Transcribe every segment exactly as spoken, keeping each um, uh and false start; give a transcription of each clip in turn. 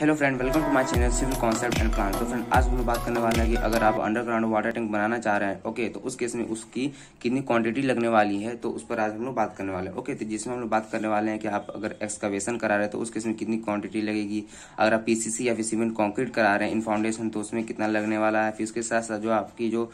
Hello friend, welcome to my channel civil concept and plan. तो friend, आज हम लोग बात करने वाला है कि अगर आप अंडरग्राउंड वाटर टैंक बनाना चाह रहे हैं, ओके, तो उस केस में उसकी कितनी क्वांटिटी लगने वाली है, तो उस पर आज हम लोग बात करने वाले हैं। ओके, तो जिसमें हम लोग बात करने वाले हैं कि आप अगर एक्सकावेशन करा रहे हैं तो उस केस में कितनी क्वांटिटी लगेगी, अगर आप पीसीसी या फिर सीमेंट कॉन्क्रीट करा रहे हैं इन फाउंडेशन तो उसमें कितना लगने वाला है, फिर उसके साथ साथ जो आपकी जो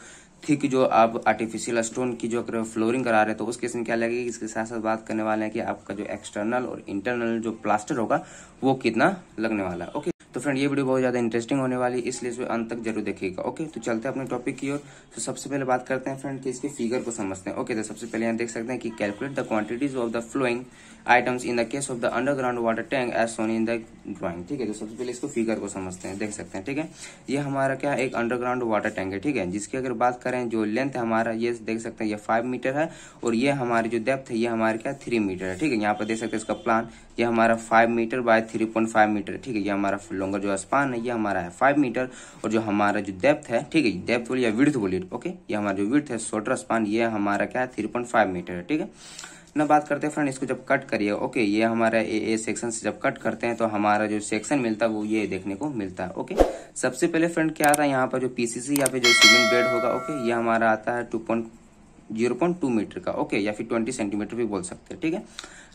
थिक जो आप आर्टिफिशियल स्टोन की जो फ्लोरिंग करा रहे हैं तो उस केस में क्या लगेगी। इसके साथ साथ बात करने वाले हैं कि आपका जो एक्सटर्नल और इंटरनल जो प्लास्टर होगा वो कितना लगने वाला है। ओके, तो फ्रेंड ये वीडियो बहुत ज्यादा इंटरेस्टिंग होने वाली है, इसलिए अंत तक जरूर देखिएगा। ओके, तो चलते हैं अपने टॉपिक की ओर। तो सबसे पहले बात करते हैं फ्रेंड कि इसके फिगर को समझते हैं। ओके, तो सबसे पहले यहाँ देख सकते हैं कि calculate the quantities of the flowing items in the case of the underground water tank as shown in the drawing. ठीक है, तो सबसे पहले इसको फिगर को समझते हैं, देख सकते हैं। ठीक है, ये हमारा क्या एक अंडरग्राउंड वाटर टैंक है। ठीक है, जिसकी अगर बात करें जो लेंथ है हमारा, ये देख सकते हैं ये फाइव मीटर है और ये हमारी जो डेप्थ है ये हमारे क्या थ्री मीटर है। ठीक है, यहाँ पर देख सकते हैं इसका प्लान, ये हमारा five metre by three point five metre. ठीक है, ये हमारा लॉन्गर जो स्पान है ये हमारा है फाइव मीटर और जो हमारा जो डेप्थ है, ठीक है, डेप्थ बोलिए या विड्थ बोलिए, ओके, ये हमारा जो विड्थ है शॉर्टर स्पान ये हमारा क्या है थ्री पॉइंट फाइव मीटर है। ठीक है ना, बात करते हैं फ्रेंड इसको जब कट करिए, ओके, ये हमारा ए ए सेक्शन से जब कट करते हैं तो हमारा जो सेक्शन मिलता है वो ये देखने को मिलता है। ओके, सबसे पहले फ्रेंड क्या आता है यहाँ पर जो पीसीसी या फिर जो सीमेंट बेड होगा, ओके, ये हमारा आता है two point zero point two metre का, ओके, या फिर ट्वेंटी सेंटीमीटर भी बोल सकते हैं। ठीक है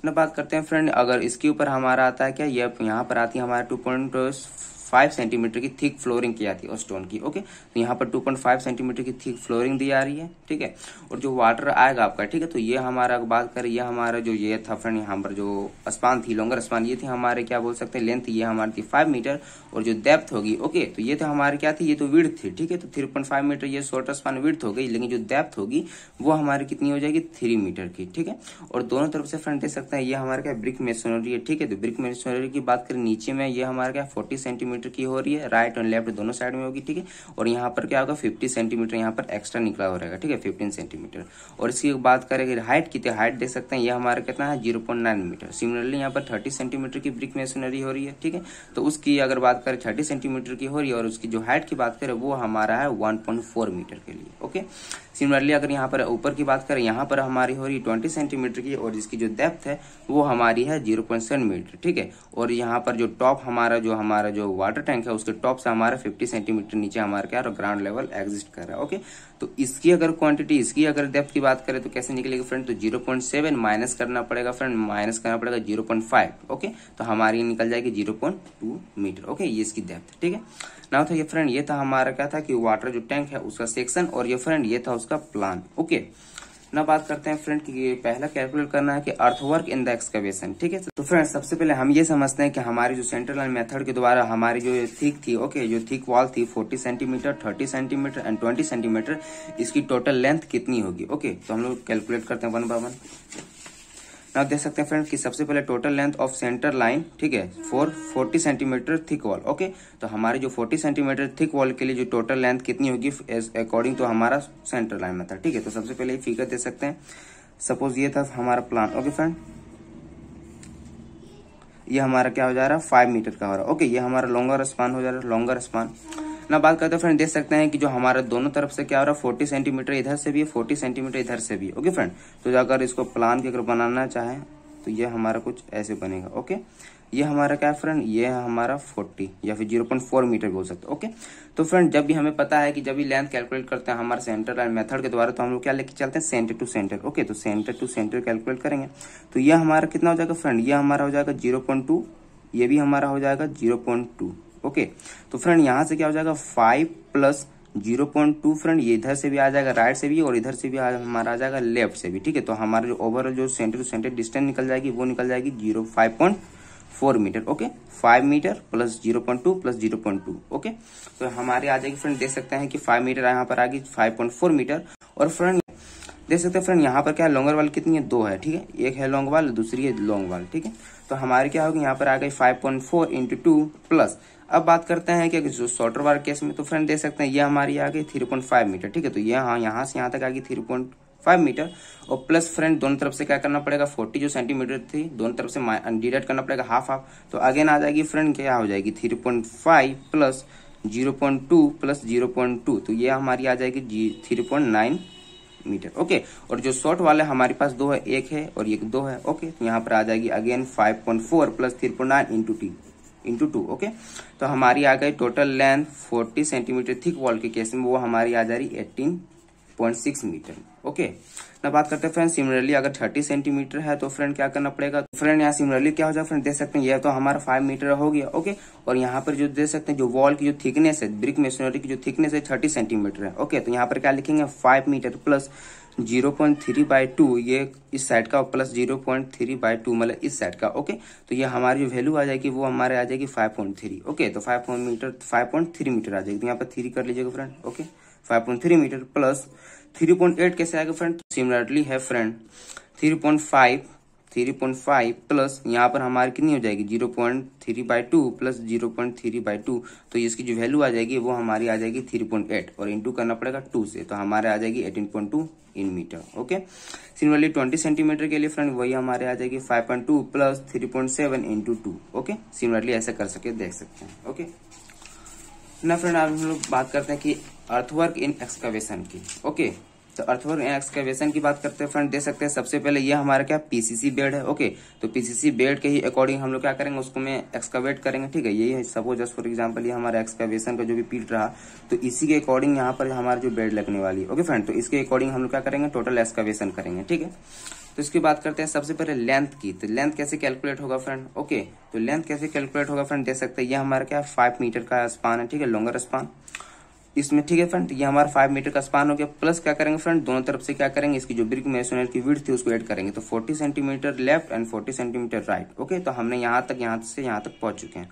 ना, बात करते हैं फ्रेंड अगर इसके ऊपर हमारा आता है क्या, ये यहाँ पर आती है हमारा टू पॉइंट फाइव सेंटीमीटर की थिक फ्लोरिंग की जाती है और स्टोन की। ओके, तो यहाँ पर टू पॉइंट फाइव सेंटीमीटर की थिक फ्लोरिंग दी जा रही है। ठीक है, और जो वाटर आएगा आपका, ठीक है, तो ये हमारा बात करें, ये हमारा जो ये था फ्रेंड यहाँ पर जो स्पान थी, लॉन्गर स्पान ये थी हमारे क्या बोल सकते हैं लेंथ, ये हमारी थी फाइव मीटर और जो डेप्थ होगी, ओके, तो ये तो हमारे क्या थी, ये तो विड्थ थी। ठीक है, तो थ्री पॉइंट फाइव मीटर ये शॉर्टर स्पान विड्थ हो गई, लेकिन जो डेप्थ होगी वो हमारी कितनी हो जाएगी, थ्री मीटर की। ठीक है, और दोनों तरफ से फ्रेंड देख सकते हैं ये हमारे क्या ब्रिक मेसनरी है। ठीक है, तो ब्रिक मेसनरी की बात करें नीचे में ये हमारे क्या फोर्टी सेंटीमीटर की हो रही है, राइट और लेफ्ट दोनों साइड में होगी। ठीक है, और यहाँ पर क्या होगा फिफ्टी सेंटीमीटर यहाँ पर एक्स्ट्रा निकला हो रहेगा। ठीक है, फिफ्टीन सेंटीमीटर। और इसकी बात करें हाइट की, हाइट देख सकते हैं ये हमारा कितना है zero point nine metre. Similarly यहाँ पर थर्टी सेंटीमीटर की ब्रिक मेसनरी हो रही है। ठीक है, तो उसकी अगर बात करें थर्टी सेंटीमीटर की हो रही है और उसकी जो हाइट की बात करें वो हमारा है वन पॉइंट फोर मीटर के लिए। ओके, सिमिलरली अगर यहाँ पर ऊपर की बात करें यहाँ पर हमारी हो रही है ट्वेंटी सेंटीमीटर की और जिसकी जो डेप्थ है वो हमारी है जीरो पॉइंट सेवन मीटर। ठीक है, और यहाँ पर जो टॉप हमारा जो हमारा जो वाटर टैंक है उसके टॉप से हमारा फिफ्टी सेंटीमीटर नीचे हमारा क्या ग्राउंड लेवल एग्जिस्ट कर रहा है। ओके, तो इसकी अगर क्वांटिटी, इसकी अगर डेप्थ की बात करें तो कैसे निकलेगी फ्रेंड, तो जीरो पॉइंट सेवन माइनस करना पड़ेगा फ्रेंड, माइनस करना पड़ेगा जीरो पॉइंट फाइव। ओके, तो हमारी निकल जाएगी zero point two metre. Okay, ये इसकी डेप्थ। ठीक है ना, तो ये फ्रेंड ये था हमारा क्या था कि वाटर जो टैंक है उसका सेक्शन, और ये फ्रेंड ये था उसका प्लान। ओके, ना बात करते हैं फ्रेंड कि ये पहला कैलकुलेट करना है कि अर्थवर्क इन द एक्सकवेशन। ठीक है, तो फ्रेंड सबसे पहले हम ये समझते हैं कि हमारी जो सेंट्रल लाइन मेथड के द्वारा हमारी जो थिक थी, ओके, जो थिक वॉल थी forty centimetre, thirty centimetre and twenty centimetre, इसकी टोटल लेंथ कितनी होगी। ओके, तो हम लोग कैलकुलेट करते हैं वन बाय वन। ना देख सकते हैं फ्रेंड कि सबसे पहले total length of centre line, ठीक है, four forty centimetre thick wall. Okay, तो हमारी जो फोर्टी सेंटीमीटर थिक वॉल के लिए जो टोटल लेंथ कितनी होगी अकॉर्डिंग टू हमारा सेंटर लाइन में था। ठीक है, तो सबसे पहले फिगर दे सकते हैं, सपोज ये था हमारा प्लान। ओके फ्रेंड, ये हमारा क्या हो जा रहा है फाइव मीटर का हो रहा है। ओके, ये हमारा लॉन्गर स्पान हो जा रहा है, लॉन्गर स्पान। ना बात करते हैं फ्रेंड, देख सकते हैं कि जो हमारा दोनों तरफ से क्या हो रहा है फोर्टी सेंटीमीटर इधर से भी है, फोर्टी सेंटीमीटर इधर से भी। ओके फ्रेंड, तो अगर इसको प्लान के अगर बनाना चाहे तो ये हमारा कुछ ऐसे बनेगा। ओके, ये हमारा क्या है फ्रेंड, ये हमारा फोर्टी या फिर जीरो पॉइंट फोर मीटर बोल सकते हैं। ओके, तो फ्रेंड जब भी हमें पता है कि जब भी लेंथ कैलकुलेट करते हैं हमारे सेंटर लाइन मेथड के द्वारा तो हम लोग क्या लेके चलते हैं सेंटर टू सेंटर। ओके, तो सेंटर टू सेंटर कैलकुलेट करेंगे तो ये हमारा कितना हो जाएगा फ्रेंड, ये हमारा हो जाएगा जीरो पॉइंट टू, ये भी हमारा हो जाएगा जीरो पॉइंट टू। ओके, तो फ्रेंड यहाँ से क्या हो जाएगा five plus zero point two, friend ये इधर से भी आ जाएगा, राइट से भी, और इधर से भी हमारा आ जाएगा लेफ्ट से भी। ठीक है, तो हमारा जो ओवरऑल जो सेंटर टू सेंटर डिस्टेंस निकल जाएगी वो निकल जाएगी zero five point four metre. Okay, five metre plus zero point two plus zero point two. Okay, तो हमारे आ जाएगी फ्रेंड, देख सकते हैं कि फाइव मीटर यहाँ पर आ गई फाइव पॉइंट फोर मीटर। और फ्रेंड देख सकते हैं फ्रेंड यहाँ पर क्या लॉन्गर वाल कितनी है, दो है। ठीक है, एक है लॉन्ग वाल, दूसरी है लॉन्ग वाल। ठीक है, तो हमारे क्या होगी यहाँ पर आ गई five point four into two plus. अब बात करते हैं कि जो शॉर्टर वाल केस में तो फ्रेंड देख सकते हैं ये हमारी आ गई थ्री पॉइंट फाइव मीटर। ठीक है, तो ये हाँ यहाँ से यहाँ तक आ गई थ्री पॉइंट फाइव मीटर और प्लस फ्रेंड दोनों तरफ से क्या करना पड़ेगा, फोर्टी जो सेंटीमीटर थी दोनों तरफ से डिडक्ट करना पड़ेगा हाफ हाफ, तो अगेन आ जाएगी फ्रेंड क्या हो जाएगी three point five plus zero point two plus zero point two, तो ये हमारी आ जाएगी three point nine metre. Okay, और जो शॉर्ट वाला हमारे पास दो है, एक है और एक दो है। ओके, तो यहाँ पर आ जाएगी again five point four plus three point nine into T into two okay. तो हमारी आ गई total length forty centimetre thick wall के केस में वो हमारी आ जा रही eighteen point six metre okay. ना बात करते हैं फ्रेंड सिमिलरली अगर थर्टी सेंटीमीटर है तो फ्रेंड क्या करना पड़ेगा, तो फ्रेंड यहाँ सिमिलरली क्या हो जाए फ्रेंड देख सकते हैं ये तो हमारा फाइव मीटर हो गया ओके। और यहाँ पर जो देख सकते हैं जो वॉल की जो थिकनेस है ब्रिक मेसनरी की जो थिकनेस है थर्टी सेंटीमीटर है ओके। तो यहाँ पर क्या लिखेंगे five metre plus zero point three by two ये इस साइड का plus zero point three by two मतलब इस साइड का ओके। तो ये हमारी जो वैल्यू आ जाएगी वो हमारे आ जाएगी फाइव पॉइंट थ्री ओके। तो five point metre five point three metre आ जाएगी। तो यहाँ पर थ्री कर लीजिएगा friend okay. Five point three metre plus three point eight कैसे आएगा फ्रेंड, सिमिलरली है friend three point five three point five plus यहाँ पर हमारी कितनी हो जाएगी zero point three by two plus zero point three by two. तो इसकी जो वैल्यू आ जाएगी वो हमारी आ जाएगी थ्री पॉइंट एट और इंटू करना पड़ेगा टू से तो हमारे आ जाएगी eighteen point two in metre okay. Similarly twenty centimetre के लिए फ्रेंड वही हमारे आ जाएगी five point two plus three point seven into two okay. Similarly ऐसा कर सके देख सकते हैं ओके। ना फ्रेंड आप हम लोग बात करते हैं कि अर्थवर्क इन एक्सकवेशन की ओके। तो अर्थवर्क इन एक्सकवेशन की बात करते हैं फ्रेंड देख सकते हैं सबसे पहले ये हमारा क्या पीसीसी बेड है ओके। तो पीसीसी बेड के ही अकॉर्डिंग हम लोग क्या करेंगे उसको में एक्सकवेट करेंगे ठीक है। यही सपोज जस्ट फॉर एग्जांपल ये हमारा एक्सकवेशन का जो भी पीट रहा तो इसी के अकॉर्डिंग यहाँ पर हमारा जो बेड लगने वाली ओके फ्रेंड। तो इसके अकॉर्डिंग हम लोग क्या करेंगे टोटल एक्सकवेशन करेंगे ठीक है। तो इसकी बात करते हैं सबसे पहले लेंथ की। तो लेंथ कैसे कैलकुलेट होगा फ्रेंड ओके। तो लेंथ कैसे कैलकुलेट होगा फ्रेंड देख सकते हैं ये हमारा क्या फाइव मीटर का स्पान है ठीक है, लॉन्गर स्पान इसमें ठीक है फ्रेंड। ये हमारा फाइव मीटर का स्पान हो गया प्लस क्या करेंगे फ्रेंड दोनों तरफ से क्या करेंगे इसकी जो ब्रिक मेसनरी की विड्थ थी उसको ऐड करेंगे। तो forty centimetre left and forty centimetre right okay. तो हमने यहाँ तक यहाँ से यहाँ तक पहुंच चुके हैं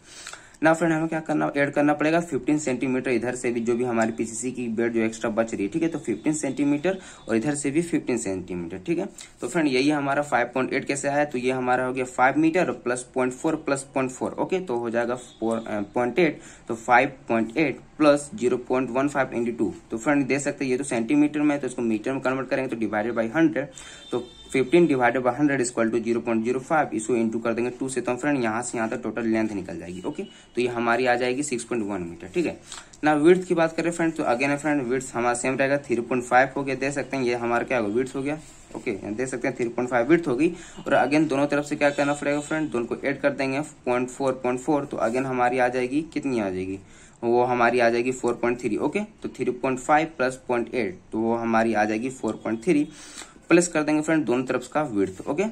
ना फ्रेंड। हमें क्या करना ऐड करना पड़ेगा फिफ्टीन सेंटीमीटर इधर से भी जो भी हमारी पीसीसी की बेड जो एक्स्ट्रा बच रही है ठीक है। तो फिफ्टीन सेंटीमीटर और इधर से भी फिफ्टीन सेंटीमीटर ठीक है। तो फ्रेंड यही हमारा फाइव पॉइंट एट कैसे आया तो ये हमारा हो गया five metre plus point four plus point four okay. तो हो जाएगा फोर पॉइंट एट तो five point eight plus zero point one five into two. तो फ्रेंड देख सकते हैं ये तो सेंटीमीटर में है तो इसको मीटर में कन्वर्ट करेंगे तो डिवाइडेड बाई हंड्रेड तो fifteen divided by hundred equal to zero point zero five इसको इंटू कर देंगे टू से तो फ्रेंड यहाँ से यहाँ तक टोटल लेंथ निकल जाएगी ओके। तो ये हमारी आ जाएगी सिक्स पॉइंट वन मीटर ठीक है। ना विड्थ की बात करें फ्रेंड तो अगेन फ्रेंड विड्थ हमारा सेम रहेगा थ्री पॉइंट फाइव हो गया देख सकते हैं ये हमारा क्या होगा विड्थ हो गया ओके। देख सकते हैं थ्री पॉइंट फाइव विड्थ होगी और अगेन दोनों तरफ से क्या करना पड़ेगा फ्रेंड दोनों को एड कर देंगे पॉइंट फोर पॉइंट फोर तो अगेन हमारी आ जाएगी कितनी आ जाएगी वो हमारी आ जाएगी फोर पॉइंट थ्री ओके। तो three point five plus point eight तो वो हमारी आ जाएगी फोर पॉइंट थ्री प्लस कर देंगे फ्रेंड दोनों तरफ का विड्थ ओके।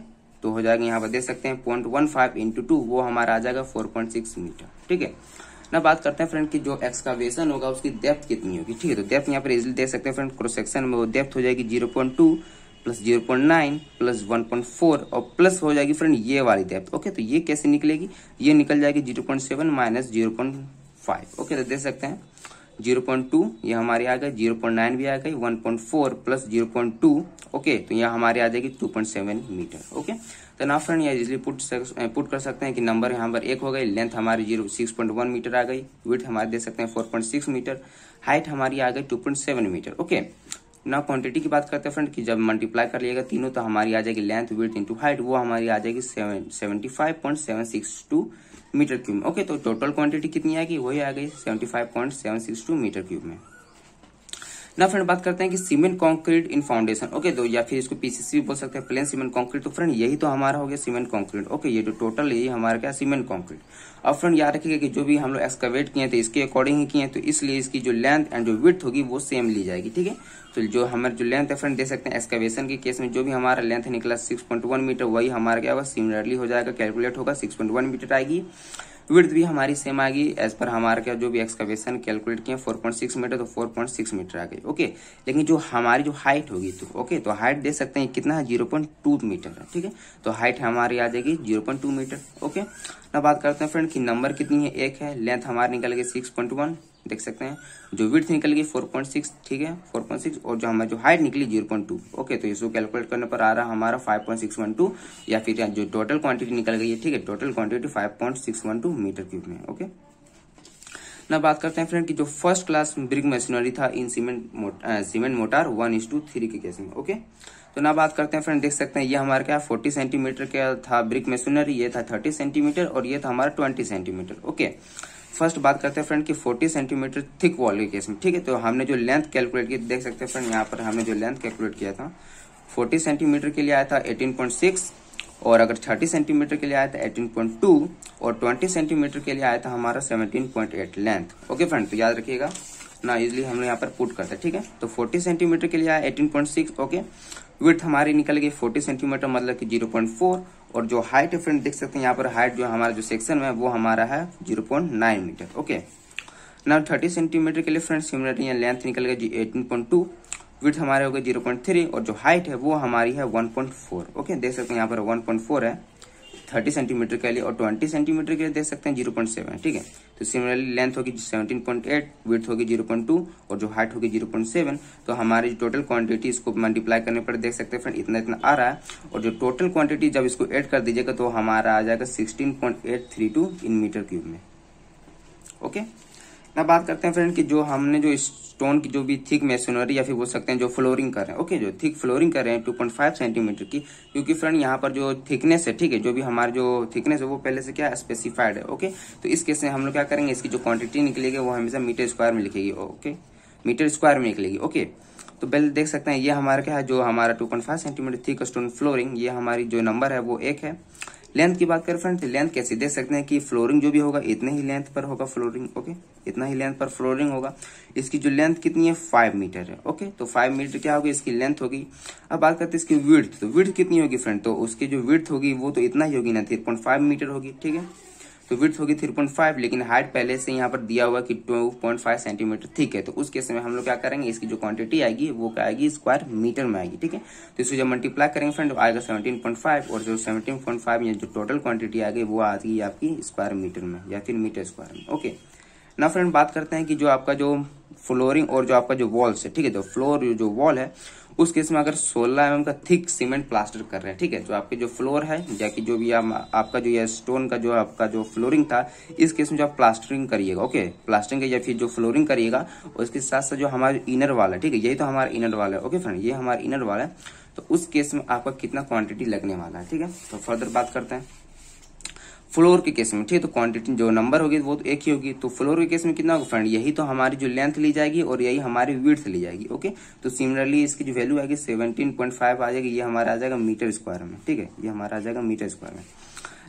तो हो जाएगा यहाँ पर देख सकते हैं point one five into two वो हमारा आ जाएगा फोर पॉइंट सिक्स मीटर ठीक है। ना बात करते हैं फ्रेंड कि जो एक्सकावेशन होगा उसकी डेप्थ कितनी होगी ठीक है। तो डेप्थ यहाँ पर इजिली देख सकते हैं फ्रेंड क्रॉस सेक्शन में वो डेप्थ हो जाएगी zero point two plus zero point nine plus one point four और प्लस हो जाएगी फ्रेंड ये वाली डेप्थ ओके। तो ये कैसे निकलेगी ये निकल जाएगी zero point seven minus zero point five okay. तो देख सकते हैं जीरो पॉइंट टू ये हमारे आ गए जीरो पॉइंट नाइन भी आ गई one point four plus zero point two okay. तो यह हमारे आ जाएगी two point seven metre okay. तो ना फ्रेंड ये इजिली पुट पुट कर सकते हैं कि नंबर यहाँ पर एक हो गई, लेंथ हमारी zero six point one metre आ गई, विड्थ हमारे देख सकते हैं four point six metre, height हमारी आ गई two point seven metre okay. ना क्वांटिटी की बात करते हैं फ्रेंड कि जब मल्टीप्लाई कर लिएगा तीनों तो हमारी आ जाएगी लेंथ विड्थ इंटू हाइट वो हमारी आ जाएगी seventy five point seven six two metre cube okay. तो टोटल क्वांटिटी कितनी आएगी वही आ गई seventy five point seven six two metre cube में। ना फ्रेंड बात करते हैं कि cement concrete in foundation okay. तो या फिर इसको पीसीसी भी बोल सकते हैं प्लेन सीमेंट कंक्रीट। तो फ्रेंड यही तो हमारा हो गया सीमेंट कंक्रीट ओके। ये जो तो टोटल यही हमारा क्या सीमेंट कंक्रीट। अब फ्रेंड याद रखिएगा कि जो भी हम लोग एक्सकवेट किए हैं तो इसके अकॉर्डिंग ही किए हैं तो इसलिए इसकी जो लेंथ एंड जो विड्थ होगी वो सेम ली जाएगी ठीक है। तो जो हमारे जो लेंथ है फ्रेंड दे सकते हैं एक्सकवेशन के केस में जो भी हमारा लेंथ निकला सिक्स पॉइंट वन मीटर वही हमारा क्या होगा सिमिलरली हो जाएगा कैलकुलेट होगा सिक्स पॉइंट वन मीटर आएगी। विड्थ भी हमारी सेम आ गई एज पर हमारा क्या जो भी एक्सकवेशन कैलकुलेट किया फोर पॉइंट सिक्स मीटर तो फोर पॉइंट सिक्स मीटर आ गई ओके। लेकिन जो हमारी जो हाइट होगी तो ओके तो हाइट दे सकते हैं कितना है जीरो पॉइंट टू मीटर है ठीक है। तो हाइट हमारी आ जाएगी zero point two metre okay. ना बात करते हैं फ्रेंड कि नंबर कितनी है एक है, लेंथ हमारी निकल गई सिक्स पॉइंट वन देख सकते हैं, जो विड्थ निकल गई फोर पॉइंट सिक्स ठीक है फोर पॉइंट सिक्स और जो हमारी जो हाइट निकली जीरो पॉइंट टू ओके। तो इसको कैलकुलेट करने पर आ रहा हमारा five point six one two या फिर जो टोटल क्वांटिटी निकल गई है ठीक है total quantity five point six one two metre cube में ओके। ना बात करते हैं फ्रेंड कि जो फर्स्ट क्लास ब्रिक मशीनरी था in cement mortar, cement mortar one is to three के केस में ओके। तो ना बात करते हैं फ्रेंड देख सकते हैं ये हमारा क्या फोर्टी सेंटीमीटर का था ब्रिक मशीनरी, ये था थर्टी सेंटीमीटर और ये था हमारा ट्वेंटी सेंटीमीटर ओके। फर्स्ट बात करते हैं फ्रेंड कि फोर्टी सेंटीमीटर थिक वॉल के केस में ठीक है। तो हमने जो लेंथ कैलकुलेट की देख सकते हैं फ्रेंड यहाँ पर हमने जो लेंथ कैलकुलेट किया था फोर्टी सेंटीमीटर के लिए आया था एटीन पॉइंट सिक्स और अगर तीस सेंटीमीटर के लिए आया था अठारह पॉइंट टू और बीस सेंटीमीटर के लिए आया था हमारा सत्रह पॉइंट आठ लेंथ। ओके फ्रेंड, तो याद रखिएगा ना, इजिली हमने यहाँ पर पुट करते हैं, ठीक है। तो चालीस सेंटीमीटर के लिए आया अठारह पॉइंट सिक्स। ओके, विड्थ हमारी निकल गई चालीस सेंटीमीटर मतलब कि जीरो पॉइंट फोर, और जो हाइट है फ्रेंड देख सकते हैं यहाँ पर हाइट जो हमारा जो सेक्शन में वो हमारा है zero point nine metre. Okay ना, तीस सेंटीमीटर के लिए फ्रेंड सिमिलरली लेंथ निकल गई जी अठारह पॉइंट टू, विड्थ हमारे हो गए जीरो पॉइंट थ्री और जो हाइट है वो हमारी है वन पॉइंट फोर। ओके, देख सकते हैं यहाँ पर वन पॉइंट फोर है तीस सेंटीमीटर के लिए और बीस सेंटीमीटर के लिए देख सकते हैं जीरो पॉइंट सेवन, ठीक है। तो सिमिलरली लेंथ होगी सत्रह पॉइंट आठ, विड्थ होगी जीरो पॉइंट टू और जो हाइट होगी जीरो पॉइंट सेवन। तो हमारी टोटल क्वांटिटी इसको मल्टीप्लाई करने पर देख सकते हैं फ्रेंड इतना इतना आ रहा है, और जो टोटल क्वांटिटी जब इसको ऐड कर दीजिएगा तो हमारा आ जाएगा सोलह पॉइंट आठ तीन दो इन मीटर क्यूब में। ओके, ना बात करते हैं फ्रेंड कि जो हमने जो स्टोन की जो भी थिक मेसनरी या फिर बोल सकते हैं जो फ्लोरिंग कर रहे हैं, ओके, जो थिक फ्लोरिंग कर रहे हैं टू पॉइंट फाइव सेंटीमीटर की, क्योंकि फ्रेंड यहाँ पर जो थिकनेस है, ठीक है, जो भी हमारे जो थिकनेस है वो पहले से क्या स्पेसिफाइड है। ओके, तो इस केस में हम लोग क्या करेंगे, इसकी जो क्वांटिटी निकलेगी वो हमेशा मीटर स्क्वायर में लिखेगी। ओके, मीटर स्क्वायर में निकलेगी। ओके, तो पहले देख सकते हैं ये हमारा क्या है, जो हमारा two point five centimetre thick stone flooring, ये हमारी जो नंबर है वो एक है। लेंथ की बात करें फ्रेंड, लेंथ कैसे देख सकते हैं कि फ्लोरिंग जो भी होगा इतने ही लेंथ पर होगा फ्लोरिंग। ओके, इतना ही लेंथ पर फ्लोरिंग होगा। इसकी जो लेंथ कितनी है, फाइव मीटर है। ओके, तो फाइव मीटर क्या होगी इसकी लेंथ होगी। अब बात करते हैं इसकी विड्थ, तो विड्थ कितनी होगी फ्रेंड, तो उसकी जो विड्थ होगी वो तो इतना ही होगी ना, थ्री पॉइंट फाइव मीटर होगी, ठीक है। तो विड्थ होगी थ्री पॉइंट फाइव, लेकिन हाइट पहले से यहाँ पर दिया हुआ कि टू पॉइंट फाइव सेंटीमीटर ठीक है। तो उस केस में हम लोग क्या करेंगे, इसकी जो क्वांटिटी आएगी वो क्या आएगी, स्क्वायर मीटर में आएगी, ठीक है। तो इसको जब मल्टीप्लाई करेंगे फ्रेंड तो आएगा सत्रह पॉइंट फाइव, और जो सत्रह पॉइंट फाइव या जो टोटल क्वांटिटी आ गई वो आ गई आपकी स्क्वायर मीटर में या फिर मीटर स्क्वायर में। ओके ना फ्रेंड, बात करते हैं कि जो आपका जो फ्लोरिंग और जो आपका जो वॉल्स है, ठीक है, तो फ्लोर जो वॉल है उस केस में अगर सोलह एम एम का थिक सीमेंट प्लास्टर कर रहे हैं, ठीक है, तो आपके जो फ्लोर है या कि जो भी आप, आपका जो यह स्टोन का जो आपका जो फ्लोरिंग था, इस केस में जो आप प्लास्टरिंग करिएगा, ओके, प्लास्टरिंग या फिर जो फ्लोरिंग करिएगा, और इसके साथ साथ जो हमारा इनर वाल है, ठीक है, यही तो हमारा इनर वाल है। ओके फ्रेंड, ये हमारा इनर वाल है, तो उस केस में आपका कितना क्वांटिटी लगने वाला है, ठीक है। तो फर्दर बात करते हैं फ्लोर के केस में, ठीक है, तो क्वांटिटी जो नंबर होगी वो तो एक ही होगी। तो फ्लोर के केस में कितना होगा फ्रेंड, यही तो हमारी जो लेंथ ली जाएगी और यही हमारी विड्थ ली जाएगी। ओके, तो सिमिलरली इसकी जो वैल्यू आएगी सत्रह पॉइंट फाइव आ जाएगी, ये हमारा आ जाएगा मीटर स्क्वायर में, ठीक है, ये हमारा आ जाएगा मीटर स्क्वायर में।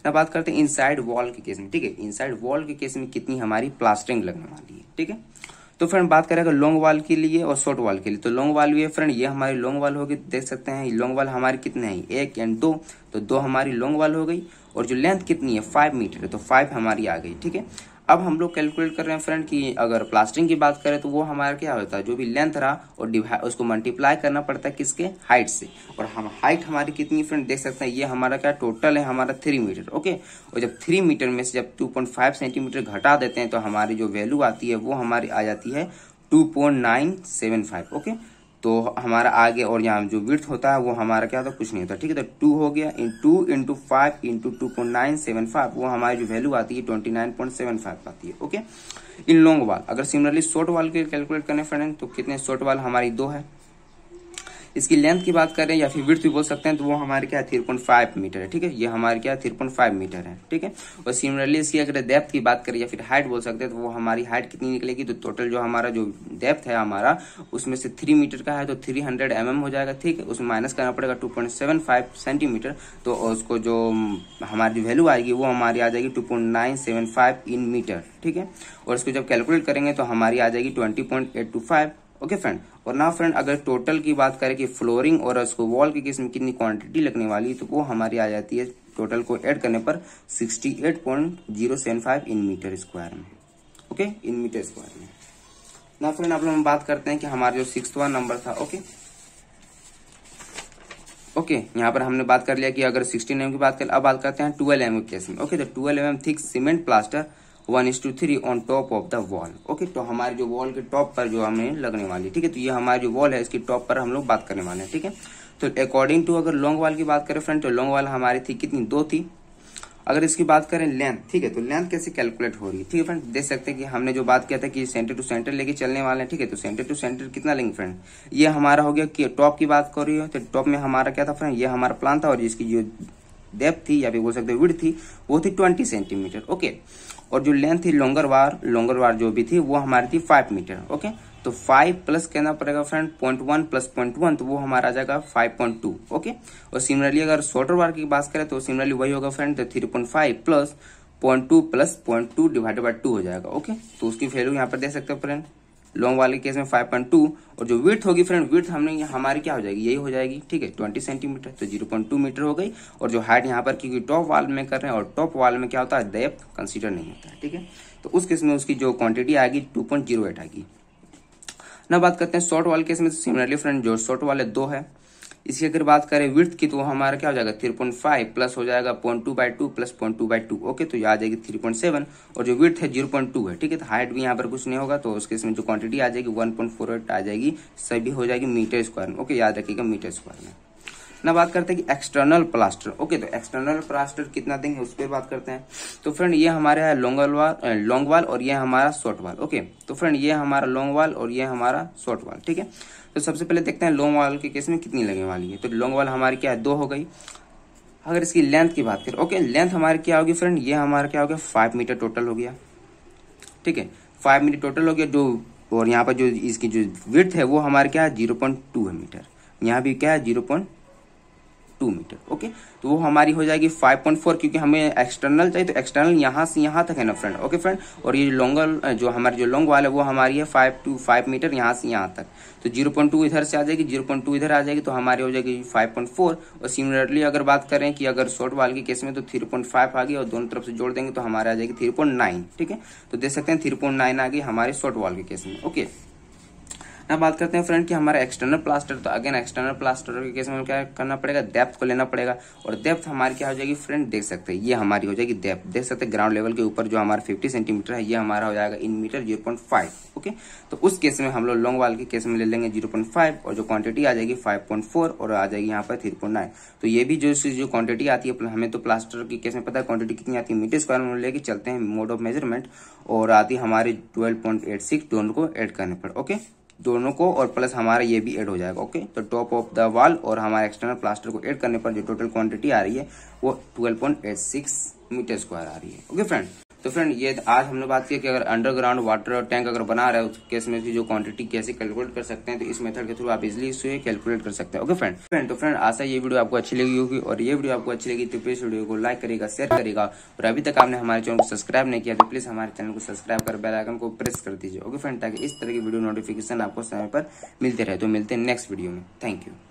अब बात करते हैं इनसाइड वॉल के केस में, ठीक है, इनसाइड वॉल के केस में कितनी हमारी प्लास्टरिंग लगने वाली है, ठीक है। तो फ्रेंड बात करेगा लॉन्ग वाल के लिए और शॉर्ट वाल के लिए, तो लॉन्ग वाल भी है फ्रेंड, ये हमारी लॉन्ग वाल होगी, देख सकते हैं लॉन्ग वाल हमारे कितने हैं, एक एंड दो, तो दो हमारी लॉन्ग वाल हो गई, और जो लेंथ कितनी है फाइव मीटर है, तो फाइव हमारी आ गई, ठीक है। अब हम लोग कैलकुलेट कर रहे हैं फ्रेंड कि अगर प्लास्टरिंग की बात करें तो वो हमारा क्या होता है, जो भी लेंथ रहा और डिवाइड उसको मल्टीप्लाई करना पड़ता है किसके, हाइट से, और हम हाइट हमारी कितनी फ्रेंड देख सकते हैं, ये हमारा क्या टोटल है हमारा थ्री मीटर। ओके, और जब थ्री मीटर में से जब टू पॉइंट फाइव सेंटीमीटर घटा देते हैं तो हमारी जो वैल्यू आती है वो हमारी आ जाती है two point nine seven five. Okay, तो हमारा आगे और यहाँ जो विड्थ होता है वो हमारा क्या होता है, कुछ नहीं होता, ठीक है। तो टू हो गया in two into five into two point nine seven five, वो हमारी जो वैल्यू आती है twenty nine point seven five आती है। ओके, इन लॉन्ग वाल अगर सिमिलरली शॉर्ट वाल के कैलकुलेट करें फ्रेंड तो कितने, शॉर्ट वाल हमारी दो है, इसकी लेंथ की बात करें या फिर विड्थ भी बोल सकते हैं तो वो हमारे क्या थ्री पॉइंट फाइव मीटर है, ठीक है, ये हमारे क्या थ्री पॉइंट फाइव मीटर है, ठीक है। और सिमिलरली इसकी अगर डेप्थ की बात करें या फिर हाइट बोल सकते हैं तो वो हमारी हाइट कितनी निकलेगी, तो टोटल जो हमारा जो डेप्थ है हमारा उसमें से थ्री मीटर का है तो थ्री हंड्रेड एम एम हो जाएगा, ठीक है, उसमें माइनस करना पड़ेगा two point seven five centimetre, तो उसको जो हमारी वैल्यू आएगी वो हमारी आ जाएगी two point nine seven five in metre, ठीक है। और इसको जब कैलकुलेट करेंगे तो हमारी आ जाएगी twenty point eight two five. Okay friend, और ना फ्रेंड अगर टोटल की बात करें कि फ्लोरिंग और उसको वॉल के केस में कितनी क्वांटिटी लगने वाली है तो वो हमारी आ जाती है टोटल को ऐड करने पर अड़सठ पॉइंट शून्य सात पाँच इन मीटर स्क्वायर में। ओके, इन मीटर स्क्वायर में। ना फ्रेंड आप लोग हम बात करते हैं कि हमारा जो सिक्सवा नंबर था, ओके ओके okay, यहाँ पर हमने बात कर लिया कि अगर सिक्सटीन एम की बात करें। अब बात करते हैं ट्वेल्व एम के केस में। ओके, तो twelve M thick cement plaster one is to three on top of the wall. Okay, तो हमारे जो वॉल के टॉप पर जो हमें लगने वाली है, ठीक है, तो ये हमारी जो वॉल है इसकी टॉप पर हम लोग बात करने वाले हैं, ठीक है। तो अकॉर्डिंग टू अगर लॉन्ग वॉल की बात करें फ्रेंड तो लॉन्ग वॉल हमारी थी कितनी, दो थी। अगर इसकी बात करें लेंथ, ठीक है, तो लेंथ कैसे कैलकुलेट हो रही है, ठीक है फ्रेंड, देख सकते हैं कि हमने जो बात किया था कि सेंटर टू सेंटर लेके चलने वाले हैं, ठीक है, तो सेंटर टू सेंटर कितना लेंगे फ्रेंड, ये हमारा हो गया कि टॉप की बात कर रही हो तो टॉप में हमारा क्या था फ्रेंड, ये हमारा प्लान था, और इसकी जो डेप्थ थी या फिर बोल सकते हैं विड्थ थी वो थी ट्वेंटी सेंटीमीटर। ओके, और जो लेंथ थी लॉन्गर वार लॉन्गर वार जो भी थी वो हमारी थी फाइव मीटर। ओके, तो फाइव प्लस कहना पड़ेगा friend point one plus point one, तो वो हमारा आ जाएगा फाइव पॉइंट टू ओके। और सिमिलरली अगर शॉर्टर वायर की बात करें तो सिमिलरली वही होगा फ्रेंड, तो three point five plus point two plus point two divided by two हो जाएगा ओके। तो उसकी वैल्यू यहाँ पर दे सकते हो फ्रेंड, लॉन्ग वाले केस में फाइव पॉइंट टू, और जो विड्थ होगी फ्रेंड विड्थ हमने हमारी क्या हो जाएगी, यही हो जाएगी ठीक है ट्वेंटी सेंटीमीटर, तो जीरो पॉइंट टू मीटर हो गई। और जो हाइट यहाँ पर क्योंकि टॉप वाल में कर रहे हैं और टॉप वाल में क्या होता है डेप्थ कंसीडर नहीं होता है ठीक है, तो उस केस में उसकी जो क्वांटिटी आएगी टू पॉइंट जीरो एट आएगी। ना बात करते हैं शॉर्ट वाल केस में, तो सिमिलरली फ्रेंड जो शॉर्ट वाले दो है, इसकी अगर बात करें विड्थ की तो हमारा क्या हो जाएगा थ्री पॉइंट फाइव प्लस हो जाएगा point two by two plus point two by two okay, तो ये आ जाएगी थ्री पॉइंट सेवन। और जो विड्थ है जीरो पॉइंट टू है ठीक है, तो हाइट भी यहाँ पर कुछ नहीं होगा, तो उसके इसमें जो क्वांटिटी आ जाएगी वन पॉइंट फोर एट आ जाएगी, सभी हो जाएगी मीटर स्क्वायर में ओके, याद रखिएगा मीटर स्क्वायर में। ना बात करते हैं कि एक्सटर्नल प्लास्टर ओके, तो एक्सटर्नल प्लास्टर कितना देंगे उस पर बात करते हैं। तो फ्रेंड ये हमारे है लॉन्ग वाल लॉन्ग वाल और ये हमारा शॉर्ट वाल ओके, तो फ्रेंड ये हमारा लॉन्ग वाल और ये हमारा शॉर्ट वाल ठीक है। तो सबसे पहले देखते हैं लॉन्ग वाल के केस में कितनी लगने वाली है, तो लॉन्ग वाल हमारी क्या है दो हो गई। अगर इसकी लेंथ की बात करें ओके, लेंथ हमारी क्या होगी फ्रेंड, ये हमारा क्या हो गया फाइव मीटर टोटल हो गया ठीक है, फाइव मीटर टोटल हो गया जो, और यहाँ पर जो इसकी जो विड्थ है वो हमारे क्या है जीरो पॉइंट टू है मीटर, यहाँ भी क्या है zero point two metre okay. तो वो हमारी हो जाएगी फाइव पॉइंट फोर, क्योंकि हमें एक्सटर्नल चाहिए, तो एक्सटर्नल यहाँ से यहाँ तक है ना फ्रेंड ओके फ्रेंड। और ये लॉन्गर जो हमारी जो लॉन्ग वाल है वो हमारी है फाइव टू फाइव मीटर यहाँ से यहाँ तक, तो जीरो पॉइंट टू इधर से आ जाएगी जीरो पॉइंट टू इधर आ जाएगी, तो हमारी हो जाएगी फाइव पॉइंट फोर। और सिमिलरली अगर बात करें कि अगर शॉर्ट वाल के केस में तो थ्री पॉइंट फाइव आ गई, और दोनों तरफ से जोड़ देंगे तो हमारे आ जाएगी थ्री पॉइंट नाइन ठीक है, तो देख सकते हैं थ्री पॉइंट नाइन आ गई हमारे शॉर्ट वाल के केस में ओके। ना बात करते हैं फ्रेंड कि हमारा एक्सटर्नल प्लास्टर, तो अगेन एक्सटर्नल प्लास्टर के केस में क्या करना पड़ेगा डेप्थ को लेना पड़ेगा, और डेप्थ हमारी क्या हो जाएगी फ्रेंड देख सकते हैं, ये हमारी हो जाएगी डेप्थ देख सकते हैं ग्राउंड लेवल के ऊपर जो हमारा फिफ्टी सेंटीमीटर है, ये हमारा हो जाएगा in metre zero point five okay. तो उस केस में हम लोग लॉन्ग वाल के केस में ले लेंगे जीरो पॉइंट फाइव, और जो क्वांटिटी आ जाएगी फाइव पॉइंट फोर और आ जाएगी यहाँ पर थ्री पॉइंट नाइन। तो ये भी जो जो क्वांटिटी आती है हमें तो प्लास्टर के केस में पता है क्वांटिटी कितनी आती है मीटर स्क्वायर में, लेके चलते हैं मोड ऑफ मेजरमेंट, और आती है हमारी ट्वेल्व पॉइंट एट सिक्स, दोनों को एड करने पर ओके दोनों को, और प्लस हमारा ये भी ऐड हो जाएगा ओके। तो टॉप ऑफ द वॉल और हमारे एक्सटर्नल प्लास्टर को ऐड करने पर जो टोटल क्वांटिटी आ रही है वो twelve point eight six metre square आ रही है ओके फ्रेंड। तो फ्रेंड ये आज हमने बात की कि अगर अंडरग्राउंड वाटर टैंक अगर बना रहे हैं उस केस में जो क्वांटिटी कैसे कैलकुलेट कर सकते हैं, तो इस मेथड के थ्रू आप इजिली इसे कैलकुलेट कर सकते हैं ओके फ्रेंड फ्रेंड तो फ्रेंड आशा ये वीडियो आपको अच्छी लगी होगी, और ये वीडियो आपको अच्छी लगी तो प्लीज वीडियो को लाइक करेगा, शेयर करेगा, और अभी तक आपने हमारे चैनल को सब्सक्राइब नहीं किया तो प्लीज हमारे चैनल को सब्सक्राइब कर बेल आइकन को प्रेस कर दीजिए ओके फ्रेंड, ताकि इस तरह की वीडियो नोटिफिकेशन आपको समय पर मिलते रहे। तो मिलते हैं नेक्स्ट वीडियो में, थैंक यू।